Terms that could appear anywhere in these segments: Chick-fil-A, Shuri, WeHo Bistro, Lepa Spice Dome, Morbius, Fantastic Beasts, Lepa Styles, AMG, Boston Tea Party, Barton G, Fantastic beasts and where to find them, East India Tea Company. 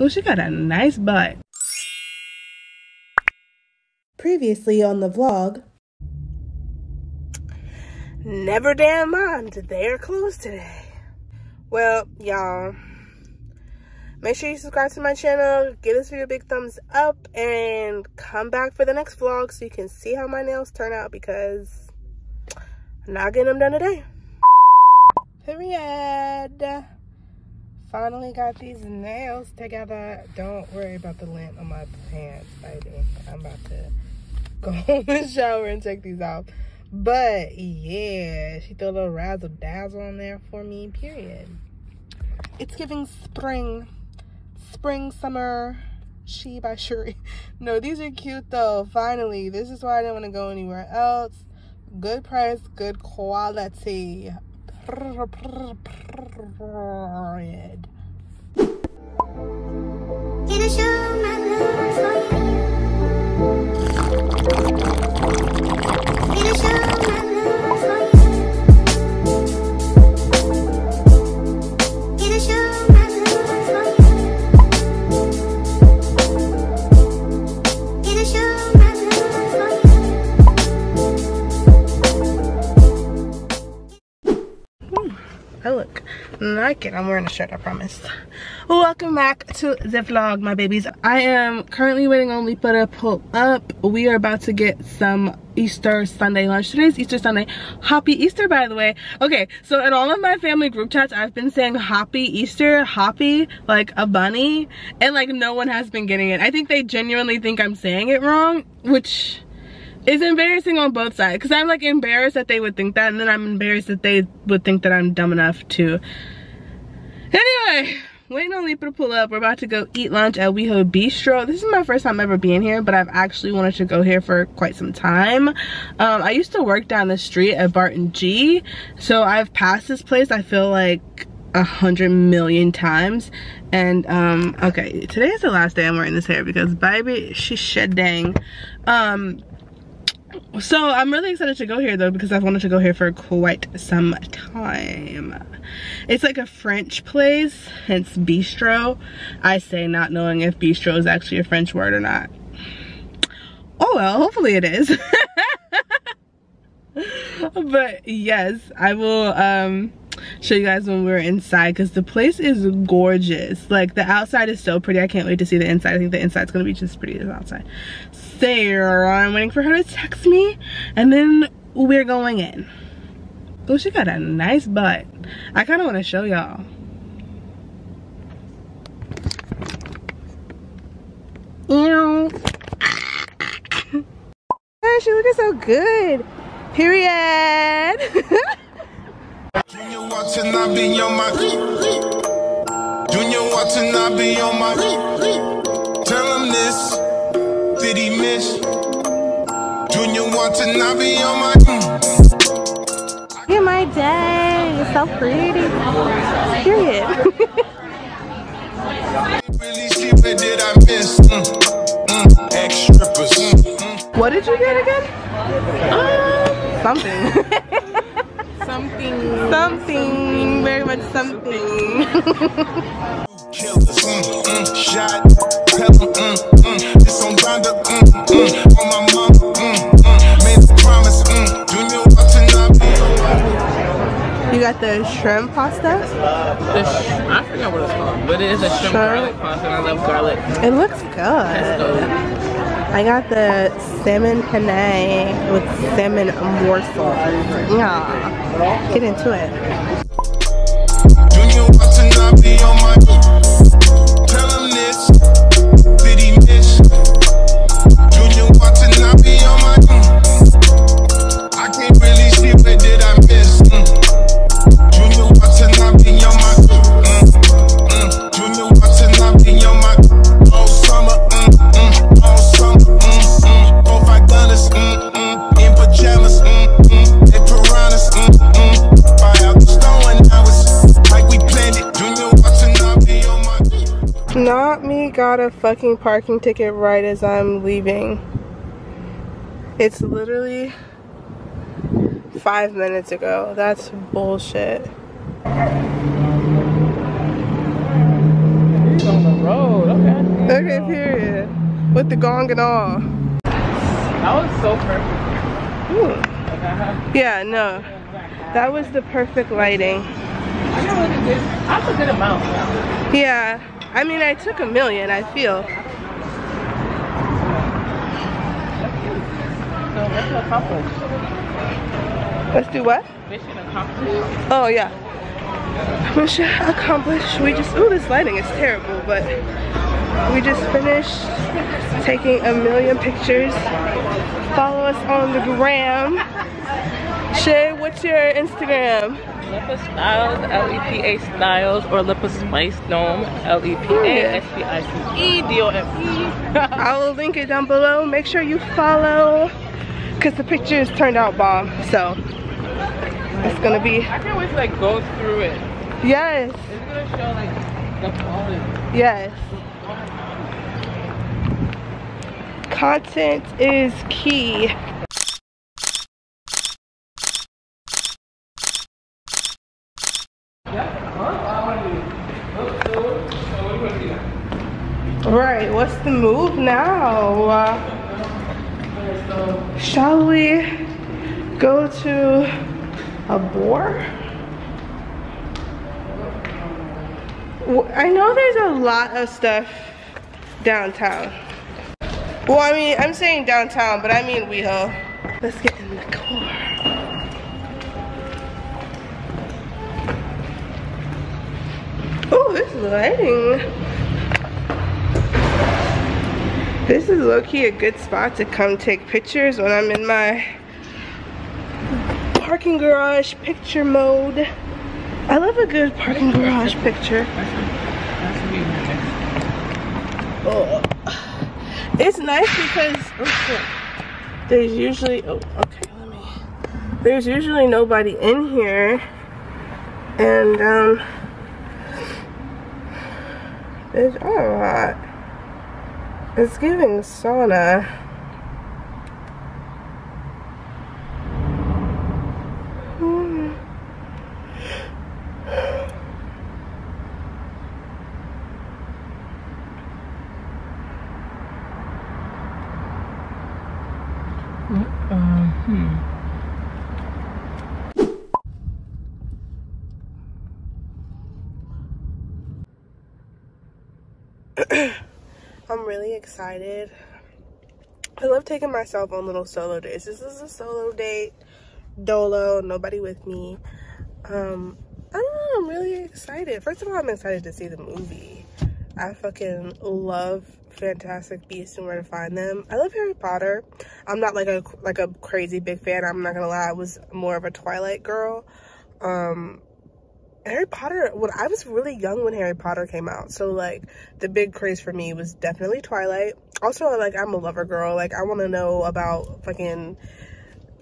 Oh, she got a nice butt. Previously on the vlog. Never damn mind, they're closed today. Well, y'all, make sure you subscribe to my channel, give this video a big thumbs up, and come back for the next vlog so you can see how my nails turn out, because I'm not getting them done today. Period. Finally got these nails together. Don't worry about the lint on my pants, baby. I'm about to go home and shower and take these off. But yeah, she threw a little razzle dazzle on there for me, period. It's giving spring, summer, she by Shuri. No, these are cute though. Finally, this is why I didn't want to go anywhere else. Good price, good quality. Period. Can I show my love for you? I look like it. I'm wearing a shirt, I promise. Welcome back to the vlog, my babies. I am currently waiting on Lepa to pull up. We are about to get some Easter Sunday lunch. Today's Easter Sunday. Happy Easter, by the way. Okay, so in all of my family group chats, I've been saying Happy Easter, Happy, like a bunny, and like no one has been getting it. I think they genuinely think I'm saying it wrong, which it's embarrassing on both sides, because I'm like embarrassed that they would think that, and then I'm embarrassed that they would think that I'm dumb enough to. Anyway, waiting on Lepa to pull up. We're about to go eat lunch at WeHo Bistro. This is my first time ever being here, but I've actually wanted to go here for quite some time. I used to work down the street at Barton G, so I've passed this place, I feel like 100 million times. And okay, today is the last day I'm wearing this hair, because baby, she's shedding. So I'm really excited to go here though, because I've wanted to go here for quite some time. It's like a French place, hence bistro. I say not knowing if bistro is actually a French word or not. Oh well, hopefully it is. But yes, I will show you guys when we're inside, because the place is gorgeous. Like the outside is so pretty. I can't wait to see the inside. I think the inside's gonna be just as pretty as outside. Sarah, I'm waiting for her to text me, and then we're going in. Oh, she got a nice butt. I kind of want to show y'all. Ew. Hey, she looking so good. Period. Junior watching, I be on my Junior watching, I be on my Tell him this. Did he miss? Junior watching, I be on my Look at my dad. It's so pretty. Period. Really see what did I miss? Ex-strippers. What did you get again? Something. Something, very much something. You got the shrimp pasta? I forgot what it's called, but it is a shrimp garlic pasta, and I love garlic. It looks good. I got the salmon penne with salmon morsel. Yeah, get into it. Junior watching, I be on my Tell him this. Did he miss? Junior watching, I be on my I can't really see what did I miss. Junior watching, I be on my Junior watching, I be on my all summer. All summer. Not me got a fucking parking ticket right as I'm leaving. It's literally 5 minutes ago. That's bullshit. He's on the road. with the gong and all. That was so perfect. Ooh. Yeah, no. That was the perfect lighting. That's a good amount. Yeah. I mean, I took a million, I feel. So mission accomplished. Let's do what? Mission accomplished. Oh, yeah. Mission accomplished. We just, ooh, this lighting is terrible, but we just finished taking a million pictures. Follow us on the gram. Shay, what's your Instagram? Lepa Styles, L-E-P-A Styles, or Lepa Spice Dome, L-E-P-A-S-P-I-C-E-D-O-M-E. I will link it down below. Make sure you follow, because the pictures turned out bomb, so it's going to be... I can't wait to like go through it. Yes. It's going to show like the quality. Yes. Content is key. Right, what's the move now? Shall we go to a bar? I know there's a lot of stuff downtown. Well, I mean, I'm saying downtown, but I mean WeHo. Let's get in the car. Oh, this lighting. This is low-key a good spot to come take pictures when I'm in my parking garage picture mode. I love a good parking garage picture. Oh. It's nice because there's usually, oh, okay, let me. There's usually nobody in here, and there's a lot. It's giving sauna. I'm really excited. I love taking myself on little solo dates. This is a solo date, dolo, nobody with me. I don't know, I'm really excited. First of all, I'm excited to see the movie. I fucking love Fantastic Beasts and Where to Find Them. I love Harry Potter. I'm not like a crazy big fan, I'm not gonna lie. I was more of a Twilight girl. Harry Potter, when I was really young when Harry Potter came out, so like the big craze for me was definitely Twilight. Also, like, I'm a lover girl, like I want to know about fucking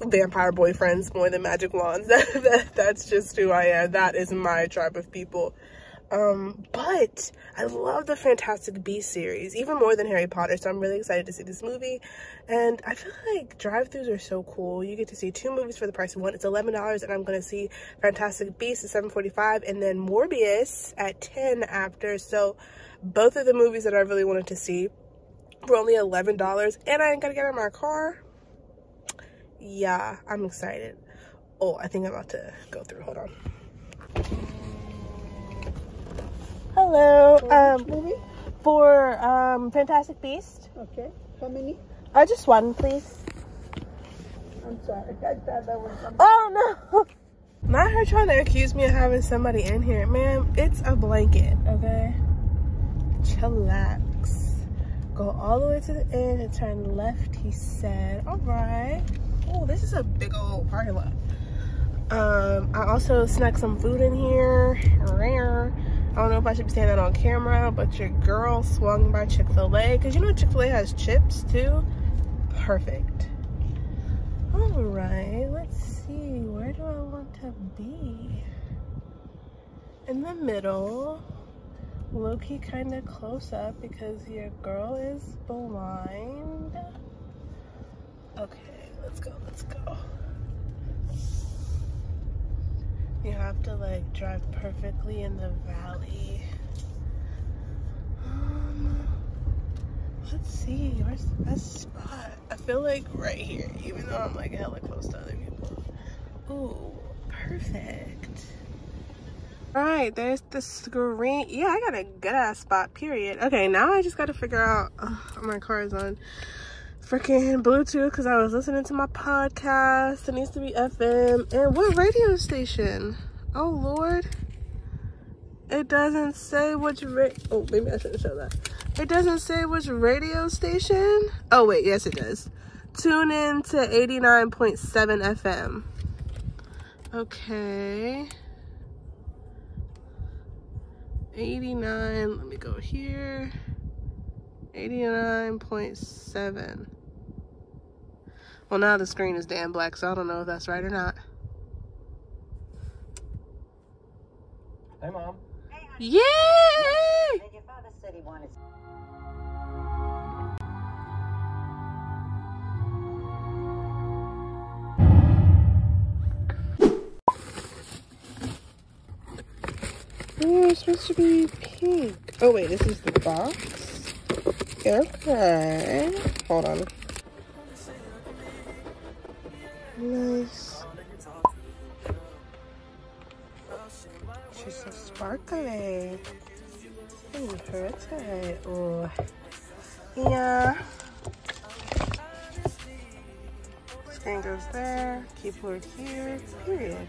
vampire boyfriends more than magic wands. That's just who I am. That is my tribe of people. But I love the Fantastic Beasts series even more than Harry Potter, so I'm really excited to see this movie. And I feel like drive-thrus are so cool. You get to see two movies for the price of one. It's $11, and I'm gonna see Fantastic Beasts at $7.45 and then Morbius at 10 after. So both of the movies that I really wanted to see were only $11, and I ain't gotta get out of my car. Yeah, I'm excited. Oh, I think I'm about to go through, hold on. Hello, for Fantastic Beast. Okay, how many? Just one, please. I'm sorry, I thought that was something. Oh no! Not her trying to accuse me of having somebody in here. Ma'am, it's a blanket, okay? Chillax. Go all the way to the end and turn left, he said. All right. Oh, this is a big old parking lot. I also snuck some food in here. Rare. I don't know if I should be saying that on camera, but your girl swung by Chick-fil-A. Because you know Chick-fil-A has chips too. Perfect. Alright, let's see. Where do I want to be? In the middle. Low-key kind of close up because your girl is blind. Okay, let's go, let's go. You have to like drive perfectly in the valley. Let's see, where's the best spot? I feel like right here, even though I'm like hella close to other people. Ooh, perfect. All right, there's the screen. Yeah, I got a good ass spot, period. Okay, now I just gotta figure out, my car is on freaking Bluetooth because I was listening to my podcast. It needs to be FM. And what radio station? Oh Lord. It doesn't say which oh, maybe I shouldn't show that. It doesn't say which radio station. Oh wait, yes it does. Tune in to 89.7 FM. Okay. 89, let me go here. 89.7. Well, now the screen is damn black, so I don't know if that's right or not. Hey, Mom. Hey, honey. Yay! Did your father said he wanted... We're supposed to be pink. Oh, wait, this is the box. Okay. Hold on. Nice. She's so sparkly. Ooh, pretty. Ooh. Yeah. Screen goes there. Keyboard here. Period.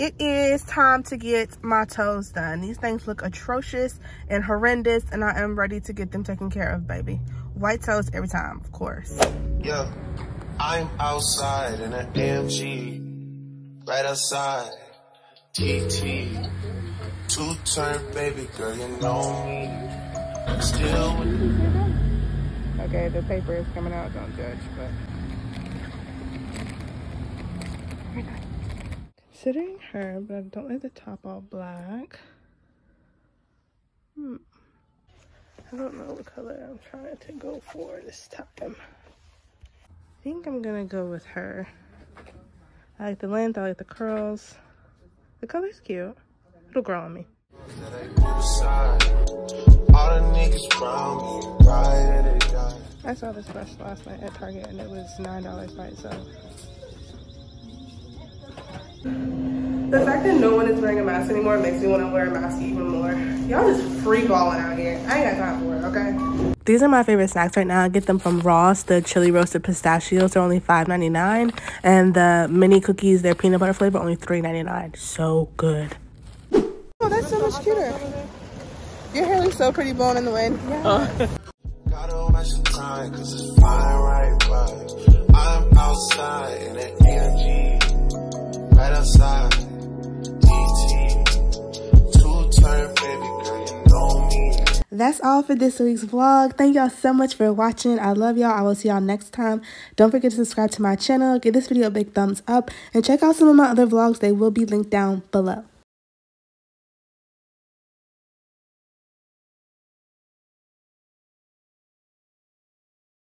It is time to get my toes done. These things look atrocious and horrendous, and I am ready to get them taken care of, baby. White toes every time, of course. Yeah, I'm outside in that DMG, right outside, TT. Two-turn, baby girl, you know me. Still with me. Okay, the paper is coming out, don't judge, but... Very nice. Considering her, but I don't like the top all black. I don't know what color I'm trying to go for this time. I think I'm gonna go with her. I like the length, I like the curls. The color's cute. It'll grow on me. I saw this brush last night at Target and it was $9 by itself. The fact that no one is wearing a mask anymore makes me want to wear a mask even more. Y'all just free balling out here. I ain't got time for it, okay? These are my favorite snacks right now. I get them from Ross. The chili roasted pistachios are only $5.99. And the mini cookies, their peanut butter flavor, only $3.99. So good. Oh, that's so much cuter. Your hair looks so pretty blown in the wind. Yeah. Gotta watch the time, cause it's fine right. I'm outside in an AMG. Right outside, DT, two-turn, baby girl, you know me. That's all for this week's vlog. Thank y'all so much for watching. I love y'all. I will see y'all next time. Don't forget to subscribe to my channel. Give this video a big thumbs up. And check out some of my other vlogs. They will be linked down below.